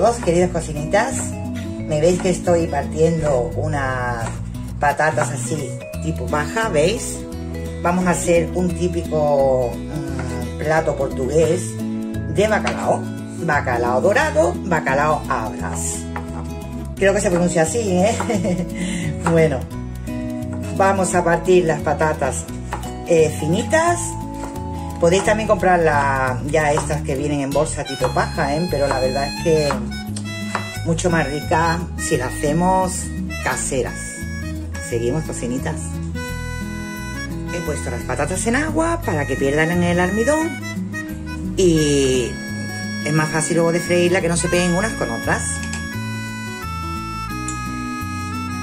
todos, queridas cocinitas. Me veis que estoy partiendo unas patatas así, tipo maja, ¿veis? Vamos a hacer un típico plato portugués de bacalao. Bacalao dorado, bacalao à brás. Creo que se pronuncia así, ¿eh? Bueno, vamos a partir las patatas finitas. Podéis también comprar ya estas que vienen en bolsa tipo paja, ¿eh? Pero la verdad es que mucho más rica si las hacemos caseras. Seguimos, cocinitas. He puesto las patatas en agua para que pierdan el almidón y es más fácil luego de freírla, que no se peguen unas con otras.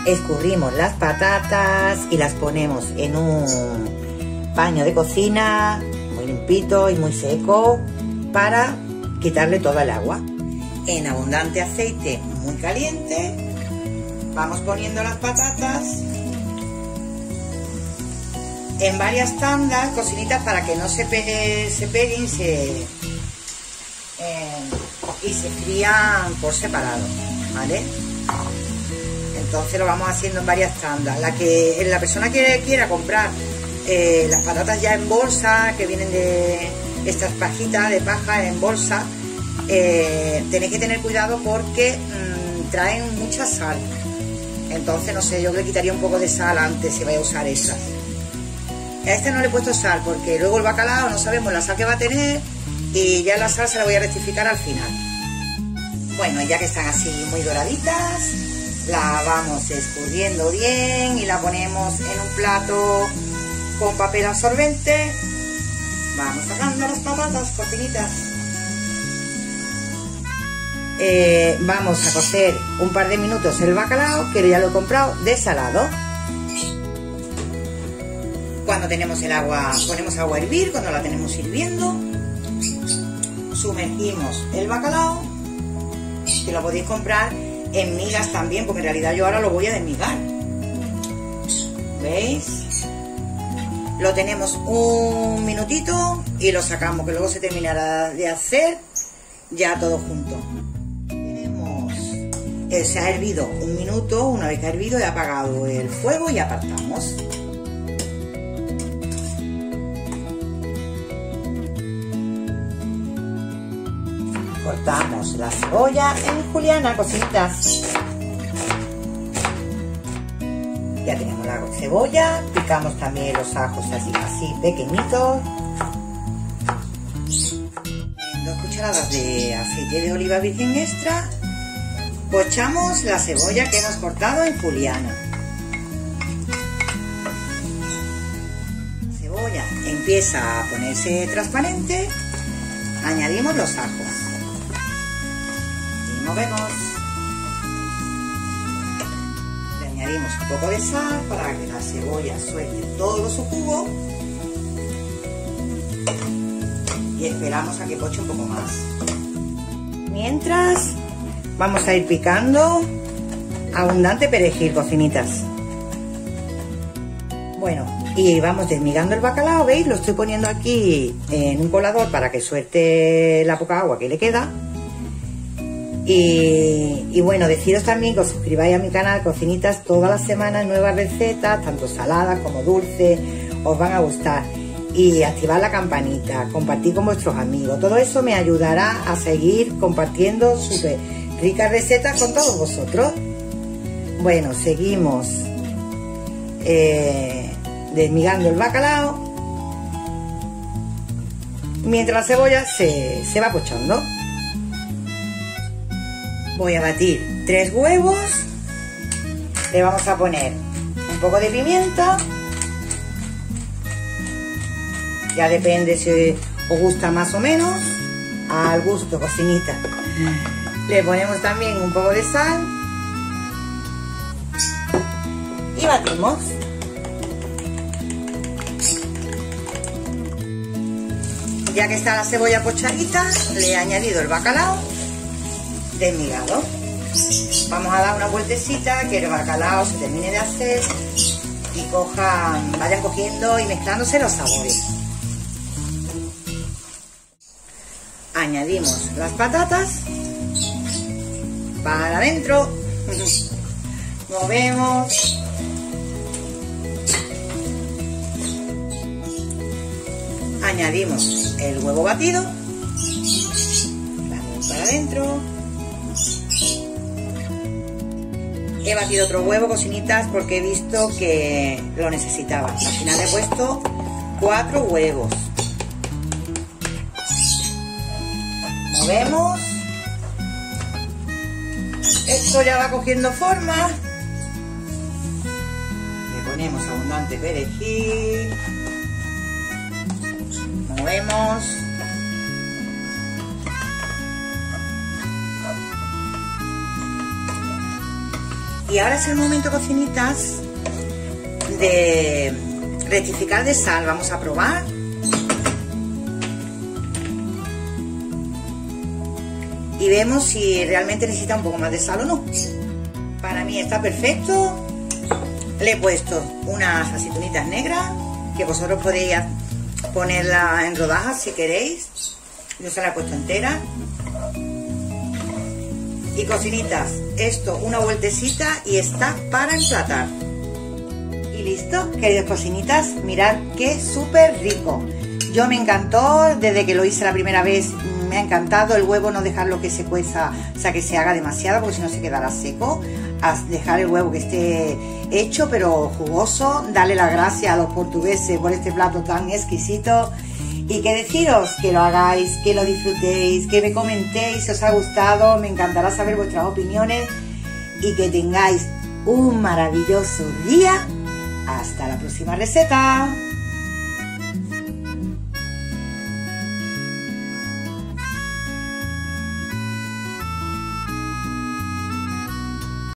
Escurrimos las patatas y las ponemos en un paño de cocina muy limpito y muy seco para quitarle toda el agua. En abundante aceite muy caliente vamos poniendo las patatas en varias tandas, cocinitas, para que no se peguen y se frían por separado, ¿vale? Entonces lo vamos haciendo en varias tandas. La persona que quiera comprar las patatas ya en bolsa, que vienen de estas pajitas de paja en bolsa, tenéis que tener cuidado porque traen mucha sal. Entonces, no sé, yo le quitaría un poco de sal antes si vais a usar estas. A este no le he puesto sal porque luego el bacalao no sabemos la sal que va a tener y ya la sal se la voy a rectificar al final. Bueno, ya que están así muy doraditas, la vamos escurriendo bien y la ponemos en un plato con papel absorbente. Vamos sacando las patatas, cocinitas. Vamos a cocer un par de minutos el bacalao, que ya lo he comprado desalado. Cuando tenemos el agua, ponemos agua a hervir. Cuando la tenemos hirviendo, sumergimos el bacalao, que lo podéis comprar en migas también, porque en realidad yo ahora lo voy a desmigar. ¿Veis? Lo tenemos un minutito y lo sacamos, que luego se terminará de hacer ya todo junto. Tenemos, se ha hervido un minuto. Una vez que ha hervido, he apagado el fuego y apartamos. Cortamos la cebolla en juliana, cositas. Ya tenemos la cebolla. Picamos también los ajos así pequeñitos. Dos cucharadas de aceite de oliva virgen extra. Pochamos la cebolla que hemos cortado en juliana. La cebolla empieza a ponerse transparente. Añadimos los ajos. Movemos. Le añadimos un poco de sal para que la cebolla suelte todo su jugo y esperamos a que poche un poco más. Mientras vamos a ir picando abundante perejil, cocinitas. Bueno, y vamos desmigando el bacalao, ¿veis? Lo estoy poniendo aquí en un colador para que suelte la poca agua que le queda. Y bueno, deciros también que os suscribáis a mi canal, cocinitas. Todas las semanas nuevas recetas, tanto saladas como dulces, os van a gustar. Y activad la campanita, compartid con vuestros amigos. Todo eso me ayudará a seguir compartiendo súper ricas recetas con todos vosotros. Bueno, seguimos desmigando el bacalao mientras la cebolla se va pochando. Voy a batir 3 huevos, le vamos a poner un poco de pimienta, ya depende si os gusta más o menos, al gusto, cocinita. Le ponemos también un poco de sal y batimos. Ya que está la cebolla pochadita, le he añadido el bacalao desmigado. Vamos a dar una vueltecita, que el bacalao se termine de hacer y vayan cogiendo y mezclándose los sabores. Añadimos las patatas para adentro, movemos, añadimos el huevo batido, vamos para adentro, he batido otro huevo, cocinitas, porque he visto que lo necesitaba, al final he puesto 4 huevos, movemos. Esto ya va cogiendo forma. Le ponemos abundante perejil. Movemos. Y ahora es el momento, cocinitas, de rectificar de sal. Vamos a probar. Y vemos si realmente necesita un poco más de sal o no. Para mí está perfecto. Le he puesto unas aceitunitas negras, que vosotros podéis ponerla en rodajas si queréis. Yo se la he puesto entera. Y cocinitas, esto, una vueltecita y está para emplatar. Y listo, queridos cocinitas, mirad que súper rico. Yo me encantó, desde que lo hice la primera vez me ha encantado. El huevo no dejarlo que se cueza, o sea que se haga demasiado, porque si no se quedará seco. Dejar el huevo que esté hecho pero jugoso. Darle las gracias a los portugueses por este plato tan exquisito. Y que deciros que lo hagáis, que lo disfrutéis, que me comentéis si os ha gustado. Me encantará saber vuestras opiniones. Y que tengáis un maravilloso día. Hasta la próxima receta.